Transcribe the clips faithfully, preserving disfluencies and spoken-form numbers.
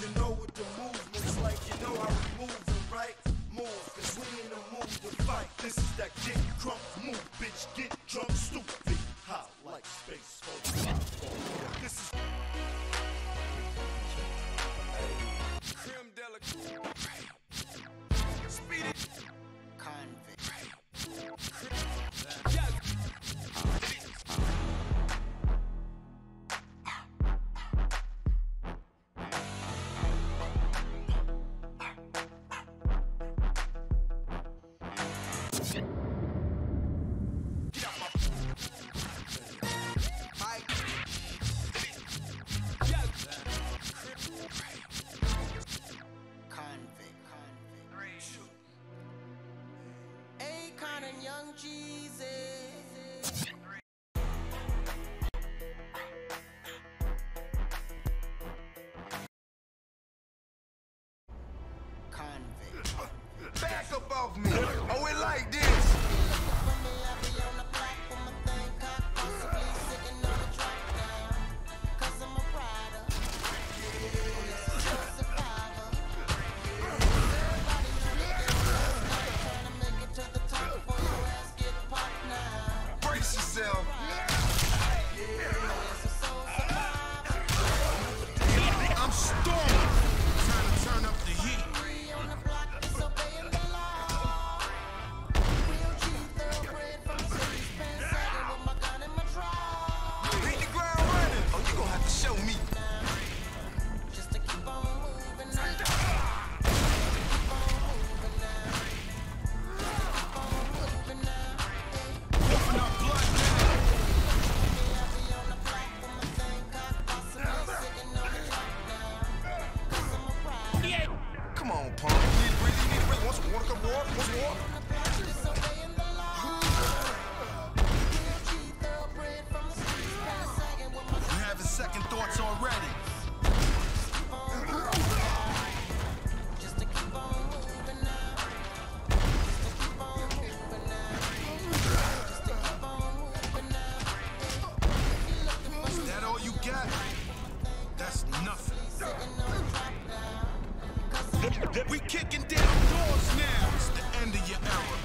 You know what the movement's like, you know how we move the right move, cause we in the mood to fight. This is that get crunk move, bitch, get drunk, stupid, hot like space for the hot. This is creme de la speedy convict. Young Jesus. Convict. Back above me. Oh, it like this. Second thoughts already. Is that all you got? That's nothing. We kicking down doors now. It's the end of your era.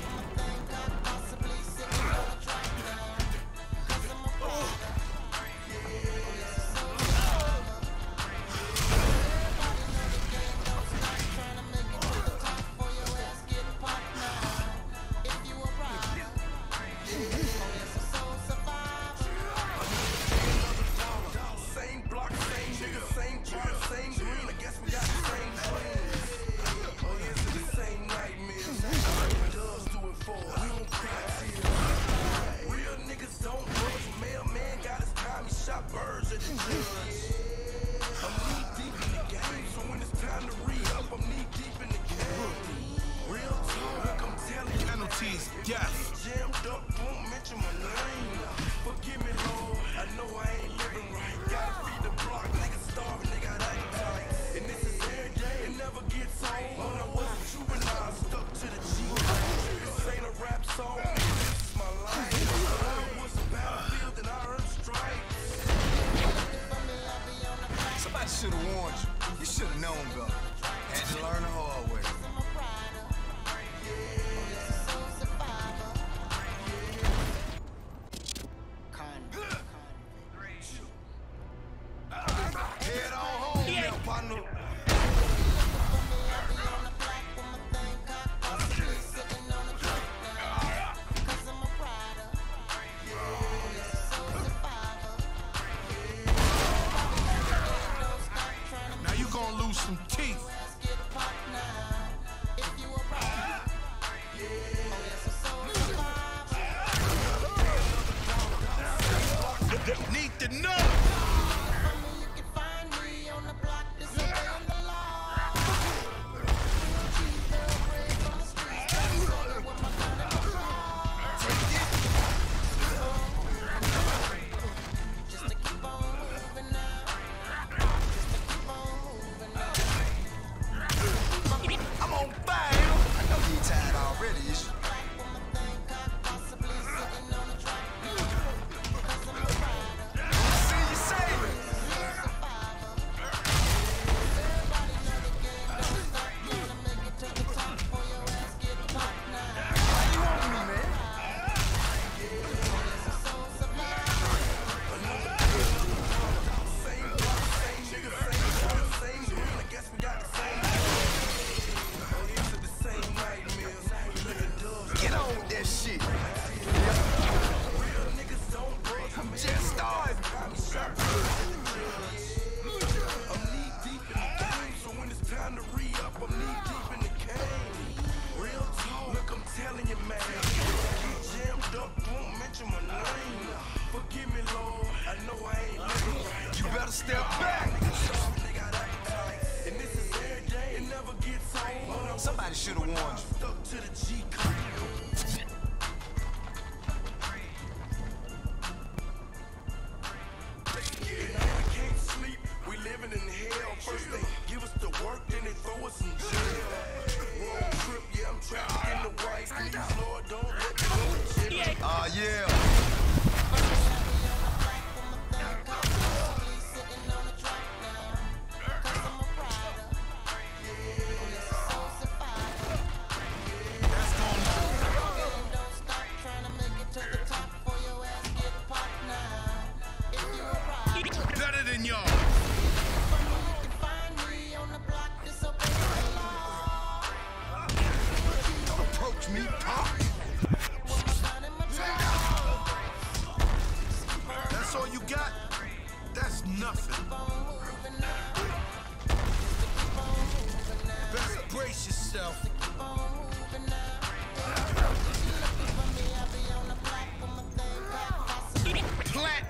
Had to learn the hard way. Yeah,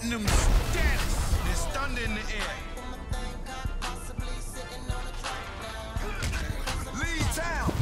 platinum status. They stand in the air. Lead town.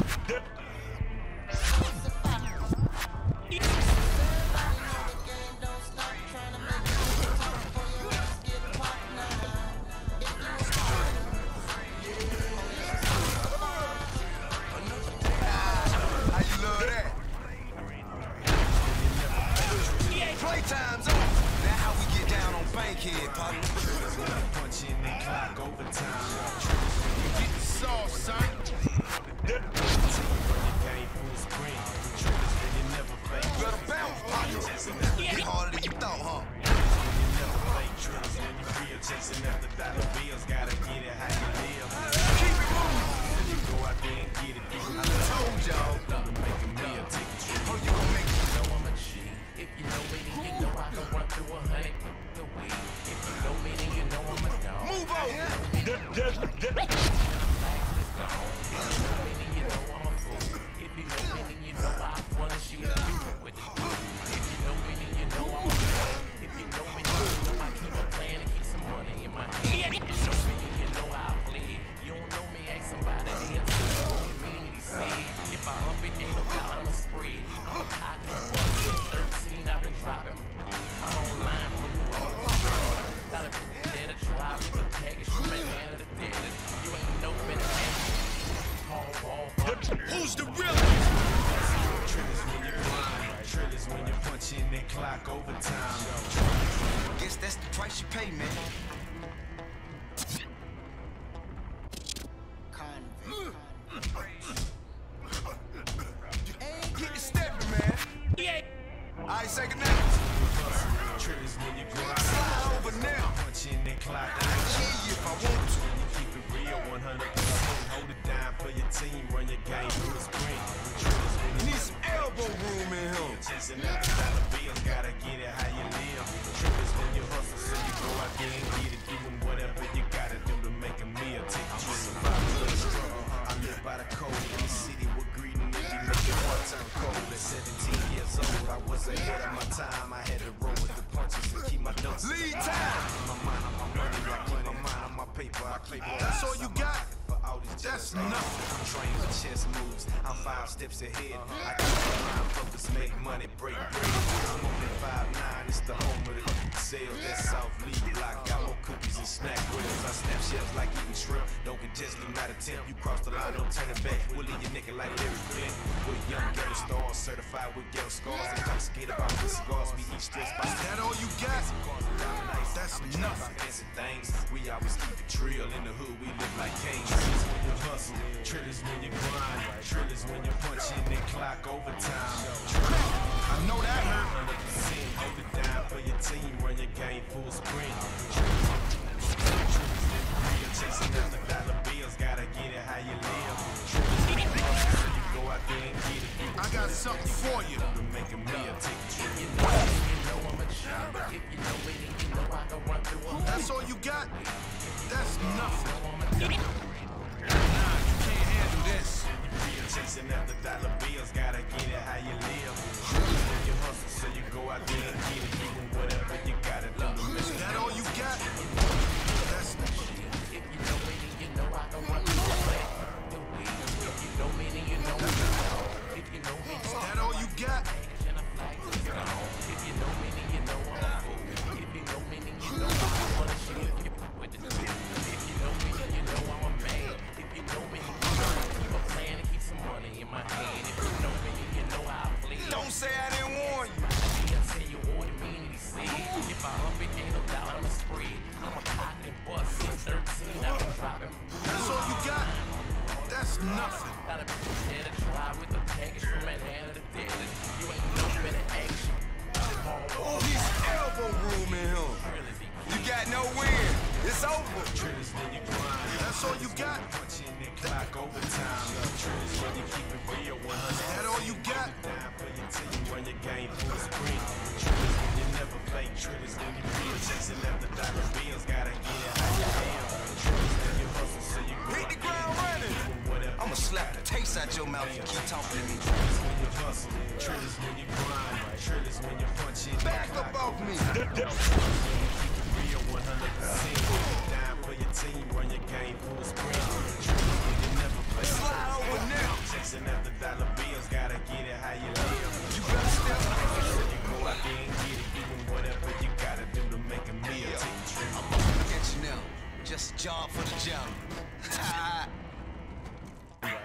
Back up off me!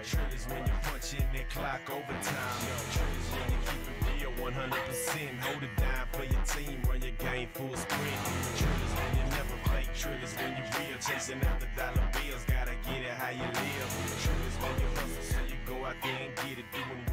Triggers when you're punching that clock overtime. Triggers when you keep it real one hundred percent. Hold it down for your team, run your game full sprint. Triggers when you never fake. Triggers when you real, chasing after dollar bills. Gotta get it how you live. Triggers when you hustle, so you go out there and get it doing.